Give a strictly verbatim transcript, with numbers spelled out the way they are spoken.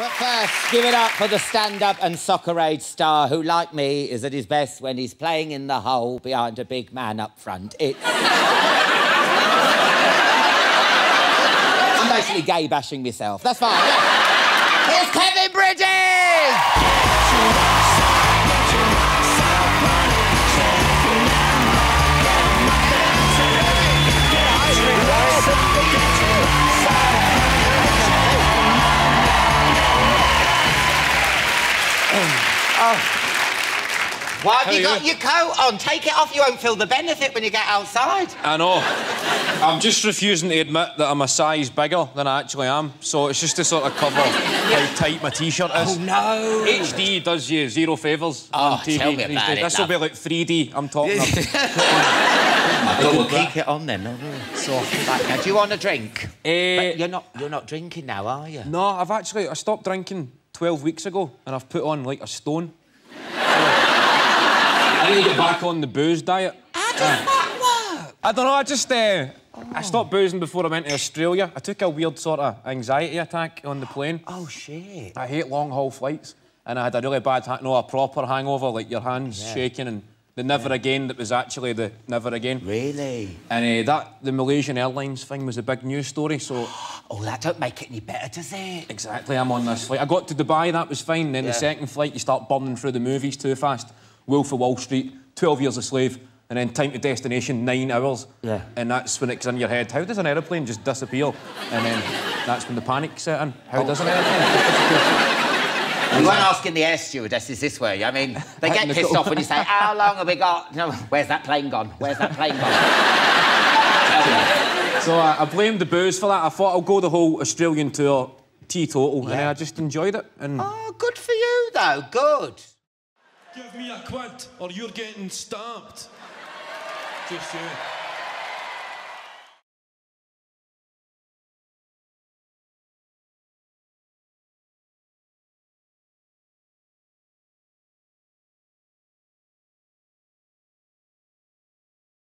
But first, give it up for the stand-up and Soccer Aid star who, like me, is at his best when he's playing in the hole behind a big man up front. It's... I'm basically gay-bashing myself. That's fine. Here's Kevin Bridges! Oh. Why have you got your coat on? Take it off, you won't feel the benefit when you get outside. I know. I'm just refusing to admit that I'm a size bigger than I actually am, so it's just to sort of cover how tight my T-shirt is. Oh, no! H D does you zero favours on T V. Tell me about it, this will be like three D, I'm talking about. But we'll keep it on then. Do you want a drink? You're not, you're not drinking now, are you? No, I've actually... I stopped drinking twelve weeks ago, and I've put on, like, a stone. I need to get back on the booze diet. How does uh, that work? I don't know, I just... Uh, oh. I stopped boozing before I went to Australia. I took a weird sort of anxiety attack on the plane. Oh, shit. I hate long-haul flights, and I had a really bad... No, a proper hangover, like, your hands yeah. shaking, and the never yeah. again that was actually the never again. Really? And uh, that... The Malaysian Airlines thing was a big news story, so... Oh, that don't make it any better, does it? Exactly, I'm on this flight. I got to Dubai, that was fine. Then yeah. the second flight, you start burning through the movies too fast. Wolf of Wall Street, twelve years a slave, and then time to destination, nine hours. Yeah. And that's when it's in your head. How does an aeroplane just disappear? And then that's when the panic set in. How oh. does an aeroplane? You weren't asking the air stewardesses this, were you? I mean, they get pissed off when you say, how long have we got? No, where's that plane gone? Where's that plane gone? So uh, I blamed the booze for that. I thought I'll go the whole Australian tour teetotal, yeah. and I just enjoyed it. And... Oh, good for you, though. Good. Give me a quid, or you're getting stabbed. Just you.